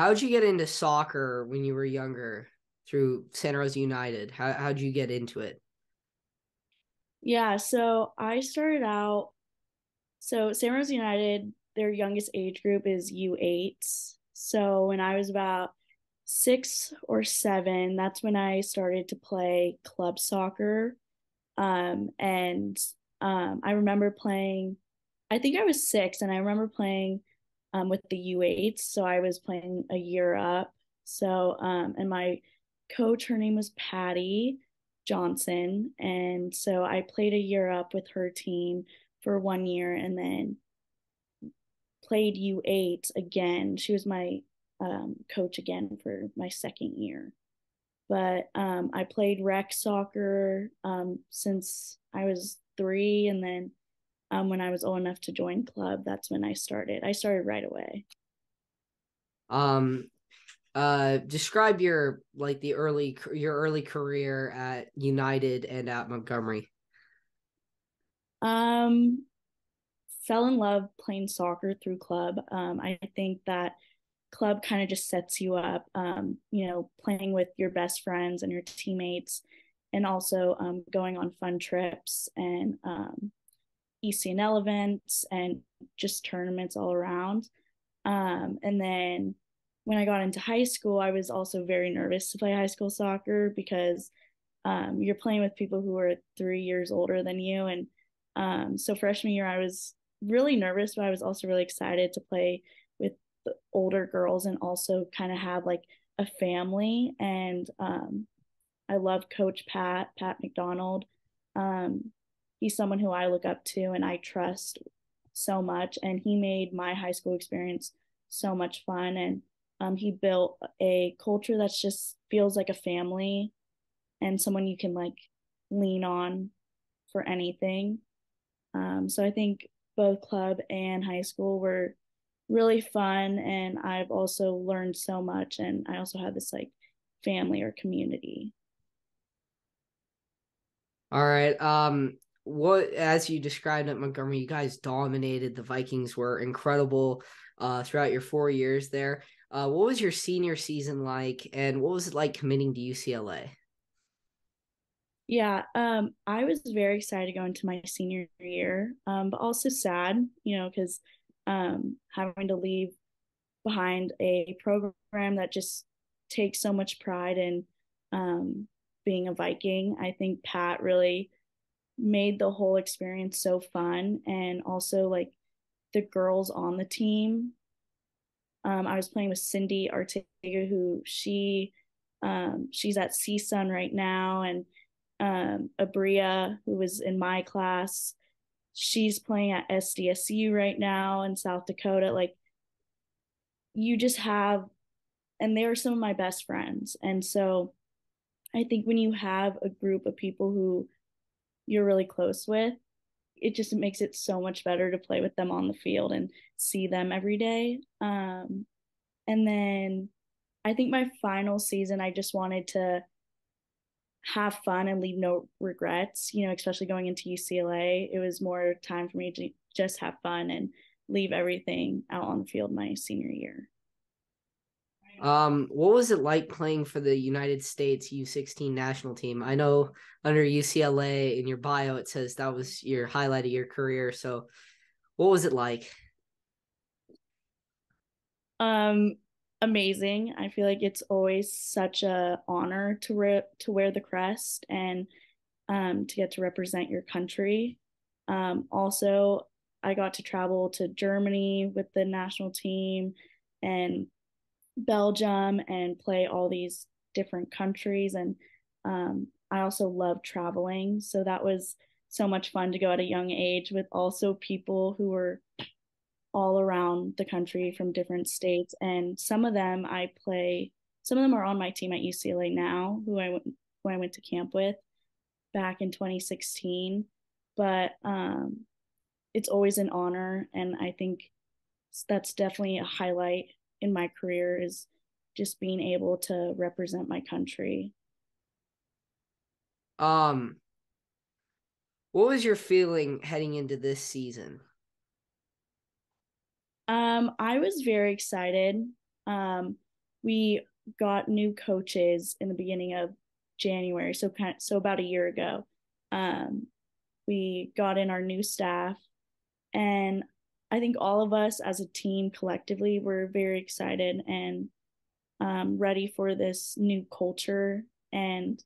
How'd you get into soccer when you were younger through Santa Rosa United? How'd you get into it? Yeah, so I started out, so Santa Rosa United, their youngest age group is U8. So when I was about 6 or 7, that's when I started to play club soccer. I remember playing, I think I was 6, and I remember playing with the U8s. So I was playing a year up. So, and my coach, her name was Patty Johnson. And so I played a year up with her team for 1 year and then played U8 again. She was my coach again for my second year. But I played rec soccer since I was 3, and then when I was old enough to join club, that's when I started. I started right away. Describe your early career at United and at Montgomery. Fell in love playing soccer through club. I think that club kind of just sets you up, you know, playing with your best friends and your teammates, and also going on fun trips and ECNL events and just tournaments all around. And then when I got into high school, I was also very nervous to play high school soccer because you're playing with people who are 3 years older than you. And so freshman year, I was really nervous, but I was also really excited to play with the older girls and also kind of have like a family. And I love Coach Pat McDonald. He's someone who I look up to and I trust so much. And he made my high school experience so much fun. And he built a culture that just feels like a family and someone you can like lean on for anything. So I think both club and high school were really fun. And I've also learned so much. And I also have this like family or community. All right. What, as you described at Montgomery, you guys dominated. The Vikings were incredible throughout your 4 years there. What was your senior season like, and what was it like committing to UCLA? Yeah, I was very excited to go into my senior year, but also sad, you know, because having to leave behind a program that just takes so much pride in being a Viking. I think Pat really made the whole experience so fun, and also like the girls on the team. I was playing with Cindy Artega, who she's at CSUN right now, and Abria, who was in my class, she's playing at SDSU right now in South Dakota. Like, you just have, and they are some of my best friends. And so I think when you have a group of people who you're really close with, it just makes it so much better to play with them on the field and see them every day. And then I think my final season, I just wanted to have fun and leave no regrets, you know, especially going into UCLA. It was more time for me to just have fun and leave everything out on the field my senior year. What was it like playing for the United States U16 national team? I know under UCLA in your bio, it says that was your highlight of your career. So what was it like? Amazing. I feel like it's always such an honor to wear the crest and to get to represent your country. Also, I got to travel to Germany with the national team and Belgium and play all these different countries. And I also love traveling, so that was so much fun to go at a young age with also people who were all around the country from different states. And some of them are on my team at UCLA now, who I went to camp with back in 2016. But it's always an honor, and I think that's definitely a highlight in my career, is just being able to represent my country. What was your feeling heading into this season? I was very excited. we got new coaches in the beginning of January, so about a year ago. We got in our new staff, and I think all of us as a team collectively were very excited and ready for this new culture. And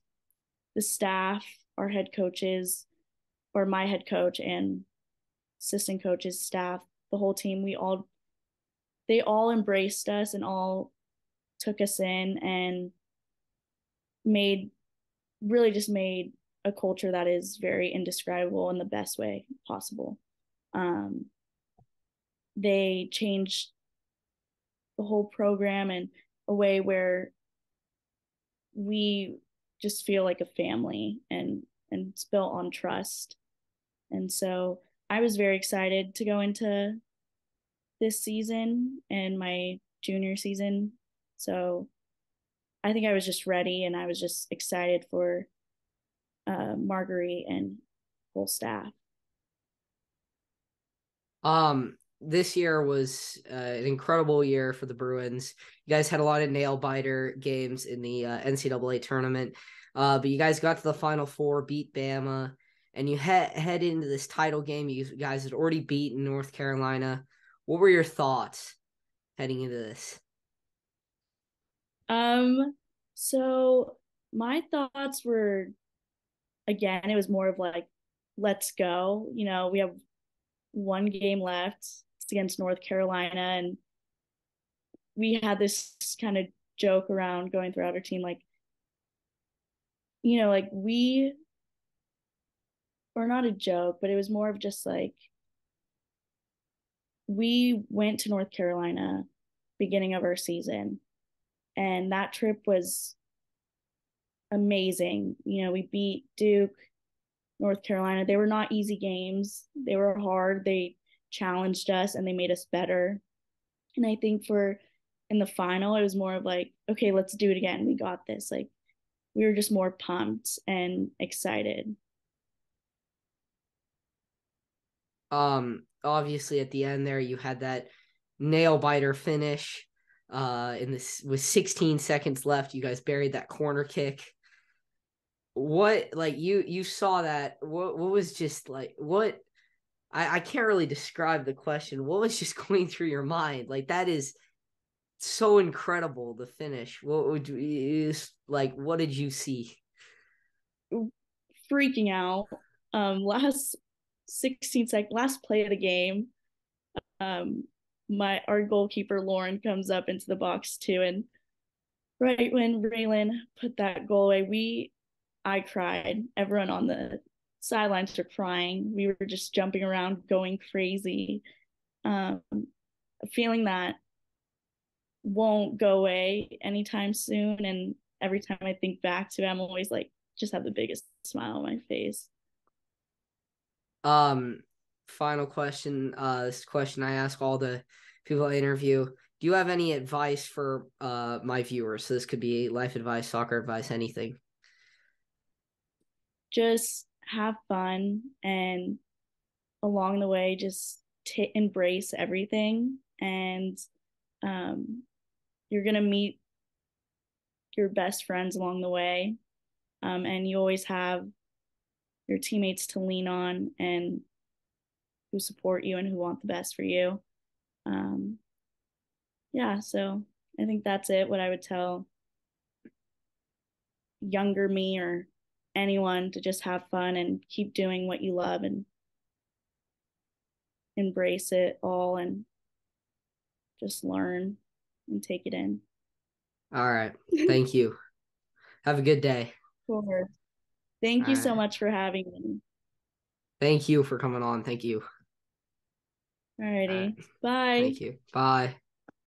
the staff, our head coaches, or my head coach and assistant coaches, staff, the whole team, they all embraced us and all took us in and really just made a culture that is very indescribable in the best way possible. They changed the whole program in a way where we just feel like a family, and it's built on trust. And so I was very excited to go into this season and my junior season. So I think I was just ready, and I was just excited for Marguerite and whole staff. This year was an incredible year for the Bruins. You guys had a lot of nail-biter games in the NCAA tournament, but you guys got to the Final Four, beat Bama, and you head into this title game. You guys had already beaten North Carolina. What were your thoughts heading into this? So my thoughts were, again, it was more of like, let's go. You know, we have one game left. It's against North Carolina, and we had this kind of joke around going throughout our team, like, you know, like or not a joke, but it was more of just like, we went to North Carolina beginning of our season, and that trip was amazing. You know, we beat Duke, North Carolina. They were not easy games. They were hard. They challenged us, and they made us better. And I think in the final, it was more of like, okay, let's do it again. We got this. Like, we were just more pumped and excited. Obviously at the end there, you had that nail-biter finish. In this, with 16 seconds left, you guys buried that corner kick. What, like, you saw that, what was just like, what, I can't really describe the question. What was just going through your mind? Like, that is so incredible, the finish. What did you see? Freaking out. Last 16 seconds, last play of the game. Our goalkeeper Lauren comes up into the box too, and right when Raylan put that goal away, I cried. Everyone on the sidelines were crying. We were just jumping around, going crazy. A feeling that won't go away anytime soon, and every time I think back to it, I'm always like, just have the biggest smile on my face. Final question. This question I ask all the people I interview. Do you have any advice for my viewers? So this could be life advice, soccer advice, anything. Just have fun, and along the way, just embrace everything, and you're gonna meet your best friends along the way, and you always have your teammates to lean on, and who support you and who want the best for you. So I think that's it, what I would tell younger me or anyone, to just have fun and keep doing what you love and embrace it all and just learn and take it in. All right. Thank you. Have a good day. Sure. Thank you so much for having me. Thank you for coming on. Thank you. All righty. Bye. Thank you. Bye.